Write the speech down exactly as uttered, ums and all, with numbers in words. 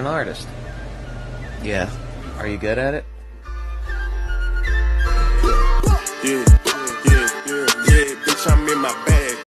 an artist. Yeah. Are you good at it? Yeah, yeah, yeah, yeah, bitch, I'm in my bag.